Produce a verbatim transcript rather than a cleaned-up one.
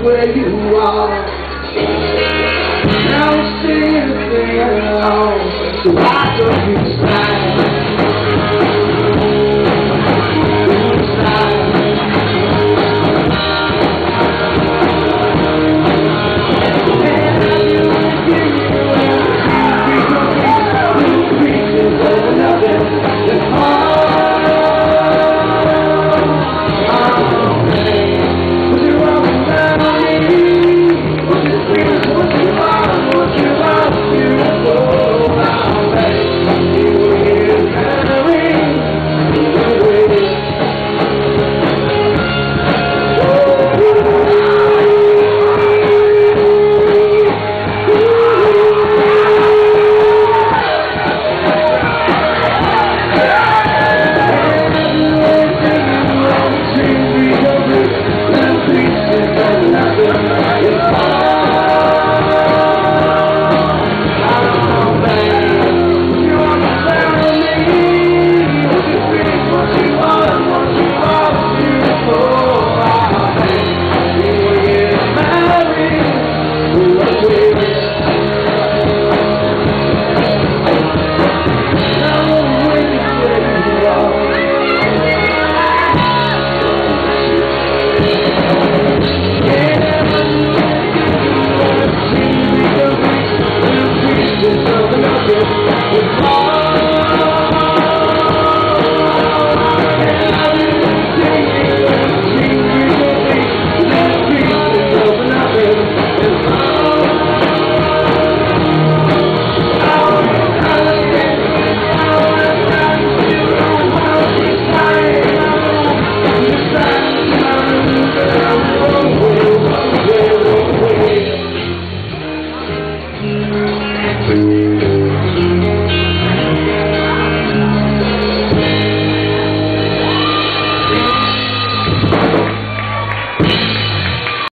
Where you are, now I'm singing along, so why don't you stop?